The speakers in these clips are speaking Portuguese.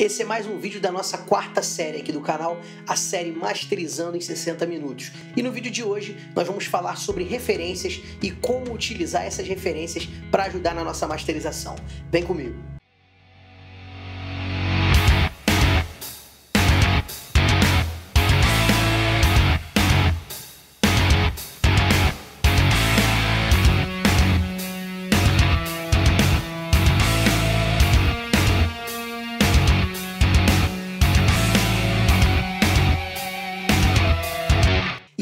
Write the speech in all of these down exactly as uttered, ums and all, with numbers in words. Esse é mais um vídeo da nossa quarta série aqui do canal, a série Masterizando em sessenta Minutos. E no vídeo de hoje nós vamos falar sobre referências e como utilizar essas referências para ajudar na nossa masterização. Vem comigo!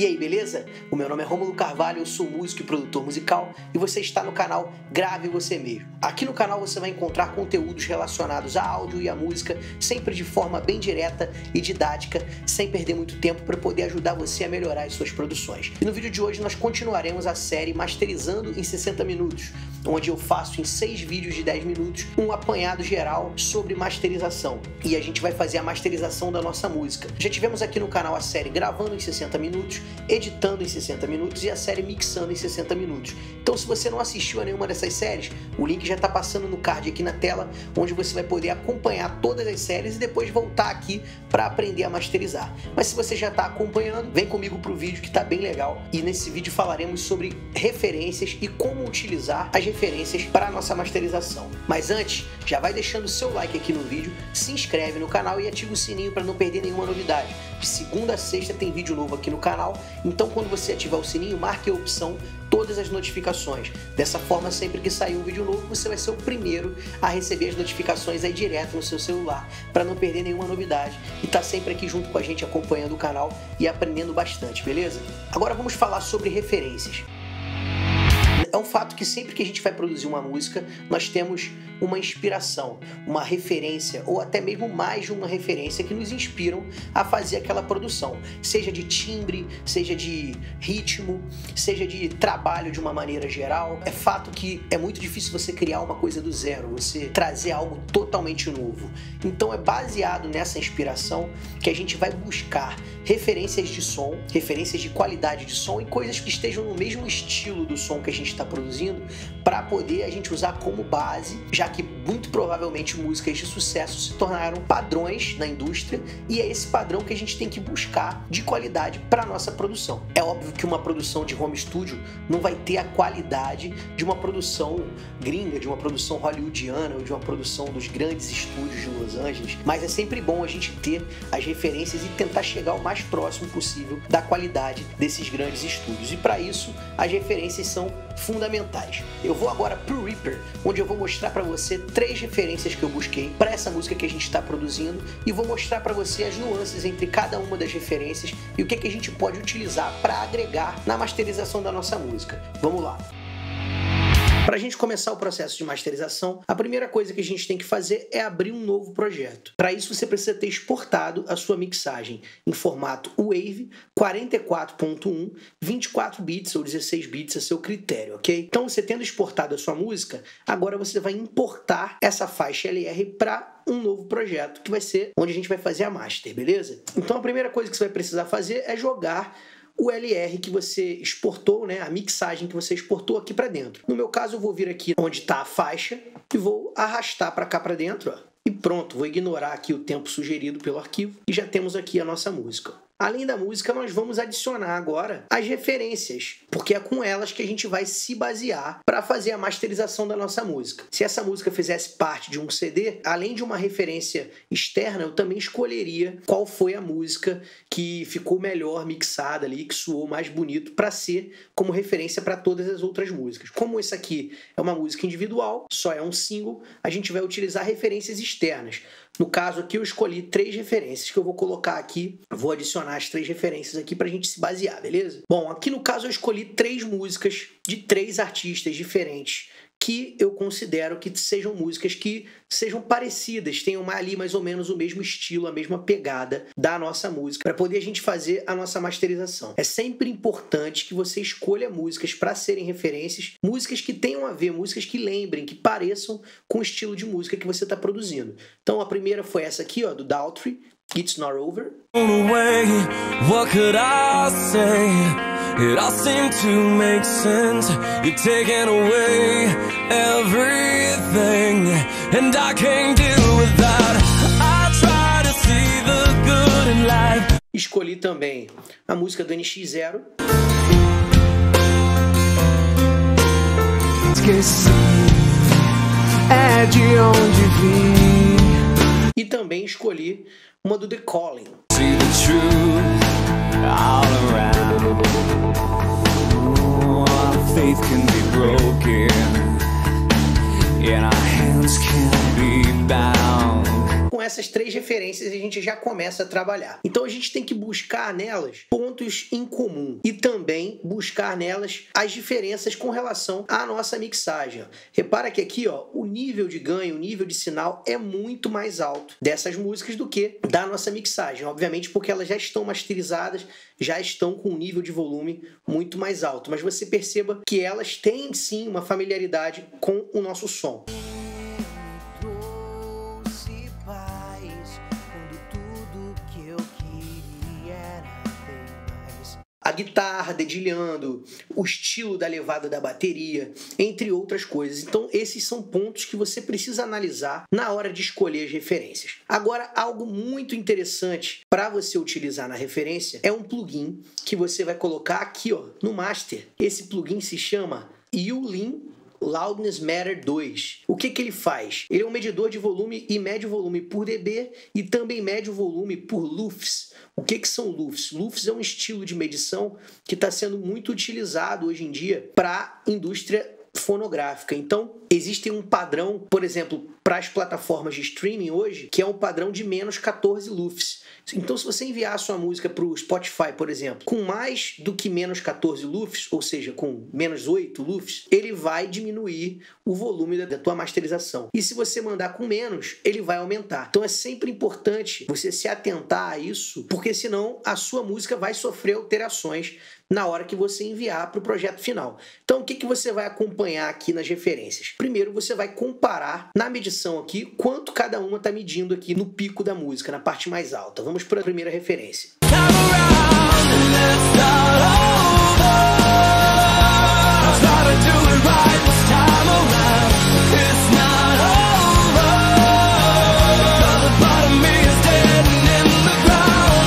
E aí, beleza? O meu nome é Rômulo Carvalho, eu sou músico e produtor musical e você está no canal Grave Você Mesmo. Aqui no canal você vai encontrar conteúdos relacionados a áudio e a música, sempre de forma bem direta e didática, sem perder muito tempo, para poder ajudar você a melhorar as suas produções. E no vídeo de hoje nós continuaremos a série Masterizando em sessenta Minutos, onde eu faço em seis vídeos de dez minutos um apanhado geral sobre masterização. E a gente vai fazer a masterização da nossa música. Já tivemos aqui no canal a série Gravando em sessenta Minutos, Editando em sessenta Minutos e a série Mixando em sessenta Minutos. Então, se você não assistiu a nenhuma dessas séries, o link já está passando no card aqui na tela, onde você vai poder acompanhar todas as séries e depois voltar aqui para aprender a masterizar. Mas se você já está acompanhando, vem comigo para o vídeo que está bem legal. E nesse vídeo falaremos sobre referências e como utilizar as referências para a nossa masterização. Mas antes, já vai deixando o seu like aqui no vídeo, se inscreve no canal e ativa o sininho para não perder nenhuma novidade. De segunda a sexta tem vídeo novo aqui no canal. Então, quando você ativar o sininho, marque a opção todas as notificações. Dessa forma, sempre que sair um vídeo novo, você vai ser o primeiro a receber as notificações aí direto no seu celular, para não perder nenhuma novidade e tá sempre aqui junto com a gente, acompanhando o canal e aprendendo bastante, beleza? Agora vamos falar sobre referências. É um fato que sempre que a gente vai produzir uma música, nós temos uma inspiração, uma referência ou até mesmo mais de uma referência que nos inspiram a fazer aquela produção, seja de timbre, seja de ritmo, seja de trabalho de uma maneira geral. É fato que é muito difícil você criar uma coisa do zero, você trazer algo totalmente novo. Então é baseado nessa inspiração que a gente vai buscar referências de som, referências de qualidade de som e coisas que estejam no mesmo estilo do som que a gente está produzindo, para poder a gente usar como base, já que muito provavelmente músicas de sucesso se tornaram padrões na indústria e é esse padrão que a gente tem que buscar de qualidade para nossa produção. É óbvio que uma produção de home studio não vai ter a qualidade de uma produção gringa, de uma produção hollywoodiana ou de uma produção dos grandes estúdios de Los Angeles, mas é sempre bom a gente ter as referências e tentar chegar o mais próximo possível da qualidade desses grandes estúdios. E para isso, as referências são fundamentais. Eu vou agora pro Reaper, onde eu vou mostrar para você três referências que eu busquei para essa música que a gente está produzindo e vou mostrar para você as nuances entre cada uma das referências e o que, que a gente pode utilizar para agregar na masterização da nossa música. Vamos lá! Para a gente começar o processo de masterização, a primeira coisa que a gente tem que fazer é abrir um novo projeto. Para isso, você precisa ter exportado a sua mixagem em formato Wave quarenta e quatro ponto um, vinte e quatro bits ou dezesseis bits a seu critério, ok? Então, você tendo exportado a sua música, agora você vai importar essa faixa L R para um novo projeto, que vai ser onde a gente vai fazer a master, beleza? Então, a primeira coisa que você vai precisar fazer é jogar o L R que você exportou, né, a mixagem que você exportou aqui para dentro. No meu caso, eu vou vir aqui onde está a faixa e vou arrastar para cá para dentro, ó. E pronto, vou ignorar aqui o tempo sugerido pelo arquivo e já temos aqui a nossa música. Além da música, nós vamos adicionar agora as referências, porque é com elas que a gente vai se basear para fazer a masterização da nossa música. Se essa música fizesse parte de um C D, além de uma referência externa, eu também escolheria qual foi a música que ficou melhor mixada ali, que soou mais bonito, para ser como referência para todas as outras músicas. Como essa aqui é uma música individual, só é um single, a gente vai utilizar referências externas. No caso aqui, eu escolhi três referências que eu vou colocar aqui, vou adicionar as três referências aqui pra gente se basear, beleza? Bom, aqui no caso eu escolhi três músicas de três artistas diferentes que eu considero que sejam músicas que sejam parecidas, tenham ali mais ou menos o mesmo estilo, a mesma pegada da nossa música, para poder a gente fazer a nossa masterização. É sempre importante que você escolha músicas para serem referências, músicas que tenham a ver, músicas que lembrem, que pareçam com o estilo de música que você está produzindo. Então a primeira foi essa aqui, ó, do Daughtry, It's Not Over. What could I say? It all seemed to make sense. You're taking away everything, and I can't deal with that. I escolhi também a música do N X Zero. Esqueci, é de onde vim. E também escolhi uma do The Calling. See the truth all around me. Our faith can be broken and our hands can be bound. Com essas três referências a gente já começa a trabalhar. Então a gente tem que buscar nelas pontos em comum e também buscar nelas as diferenças com relação à nossa mixagem. Repara que aqui, ó, o nível de ganho, o nível de sinal é muito mais alto dessas músicas do que da nossa mixagem, obviamente porque elas já estão masterizadas, já estão com um nível de volume muito mais alto, mas você perceba que elas têm sim uma familiaridade com o nosso som. A guitarra dedilhando, o estilo da levada da bateria, entre outras coisas. Então esses são pontos que você precisa analisar na hora de escolher as referências. Agora, algo muito interessante para você utilizar na referência é um plugin que você vai colocar aqui, ó, no master. Esse plugin se chama Youlean Loudness Meter dois. O que que ele faz? Ele é um medidor de volume e mede o volume por dB e também mede o volume por LUFS. O que que são LUFS? LUFS é um estilo de medição que está sendo muito utilizado hoje em dia para a indústria fonográfica. Então, existe um padrão, por exemplo, para as plataformas de streaming hoje, que é um padrão de menos quatorze LUFS. Então, se você enviar a sua música para o Spotify, por exemplo, com mais do que menos quatorze LUFS, ou seja, com menos oito LUFS, ele vai diminuir o volume da tua masterização. E se você mandar com menos, ele vai aumentar. Então, é sempre importante você se atentar a isso, porque senão a sua música vai sofrer alterações na hora que você enviar para o projeto final. Então, o que que você vai acompanhar aqui nas referências? Primeiro, você vai comparar na medição aqui quanto cada uma está medindo aqui no pico da música, na parte mais alta. Vamos para a primeira referência.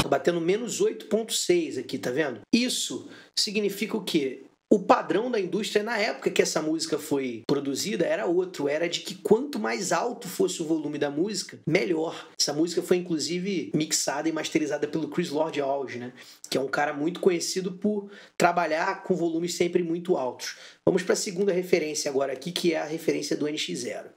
Batendo menos oito vírgula seis aqui, tá vendo? Isso significa o quê? O padrão da indústria na época que essa música foi produzida era outro, era de que quanto mais alto fosse o volume da música, melhor. Essa música foi inclusive mixada e masterizada pelo Chris Lord Alge, né? Que é um cara muito conhecido por trabalhar com volumes sempre muito altos. Vamos para a segunda referência agora aqui, que é a referência do N X Zero.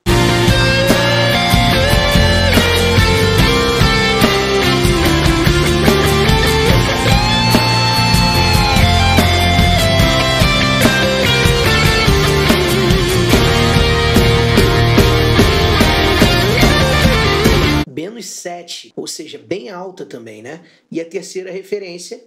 sete, ou seja, bem alta também, né? E a terceira referência...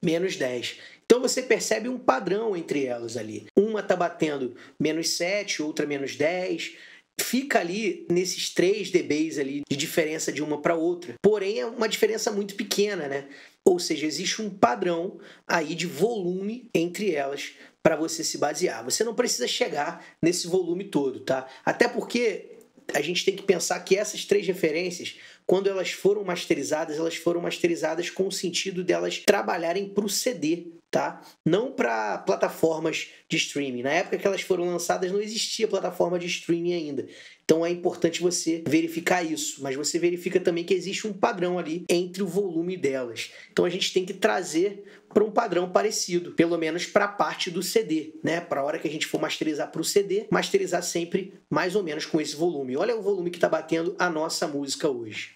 menos dez. Então você percebe um padrão entre elas ali. Uma tá batendo menos sete, outra menos dez... Fica ali nesses três decibéis ali de diferença de uma para outra. Porém, é uma diferença muito pequena, né? Ou seja, existe um padrão aí de volume entre elas para você se basear. Você não precisa chegar nesse volume todo, tá? Até porque a gente tem que pensar que essas três referências, quando elas foram masterizadas, elas foram masterizadas com o sentido delas trabalharem para o C D, tá? Não para plataformas de streaming. Na época que elas foram lançadas não existia plataforma de streaming ainda. Então é importante você verificar isso, mas você verifica também que existe um padrão ali entre o volume delas. Então a gente tem que trazer para um padrão parecido, pelo menos para a parte do C D, né? Para a hora que a gente for masterizar para o C D, masterizar sempre mais ou menos com esse volume. Olha o volume que está batendo a nossa música hoje.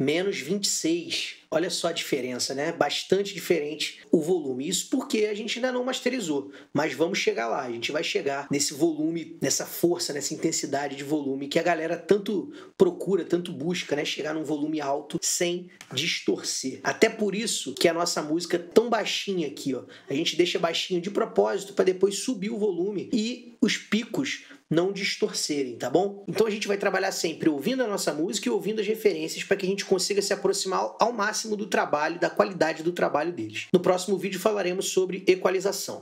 menos vinte e seis. Olha só a diferença, né? Bastante diferente o volume. Isso porque a gente ainda não masterizou, mas vamos chegar lá. A gente vai chegar nesse volume, nessa força, nessa intensidade de volume que a galera tanto procura, tanto busca, né? Chegar num volume alto sem distorcer. Até por isso que a nossa música é tão baixinha aqui, ó. A gente deixa baixinho de propósito para depois subir o volume e os picos não distorcerem, tá bom? Então a gente vai trabalhar sempre ouvindo a nossa música e ouvindo as referências para que a gente consiga se aproximar ao máximo do trabalho, da qualidade do trabalho deles. No próximo vídeo falaremos sobre equalização.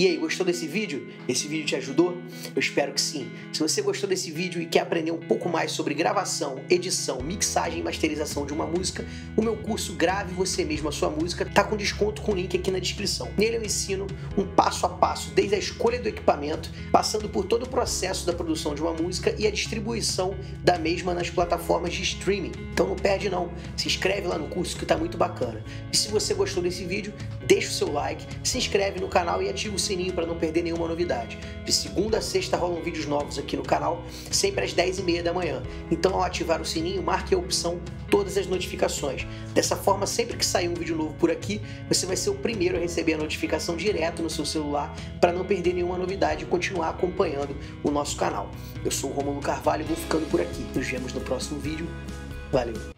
E aí, gostou desse vídeo? Esse vídeo te ajudou? Eu espero que sim. Se você gostou desse vídeo e quer aprender um pouco mais sobre gravação, edição, mixagem e masterização de uma música, o meu curso Grave Você Mesmo a Sua Música tá com desconto com o link aqui na descrição. Nele eu ensino um passo a passo, desde a escolha do equipamento, passando por todo o processo da produção de uma música e a distribuição da mesma nas plataformas de streaming. Então não perde não, se inscreve lá no curso que tá muito bacana. E se você gostou desse vídeo, deixa o seu like, se inscreve no canal e ativa o sininho para não perder nenhuma novidade. De segunda a sexta rolam vídeos novos aqui no canal, sempre às dez e meia da manhã. Então, ao ativar o sininho, marque a opção todas as notificações. Dessa forma, sempre que sair um vídeo novo por aqui, você vai ser o primeiro a receber a notificação direto no seu celular para não perder nenhuma novidade e continuar acompanhando o nosso canal. Eu sou o Rômulo Carvalho e vou ficando por aqui. Nos vemos no próximo vídeo. Valeu!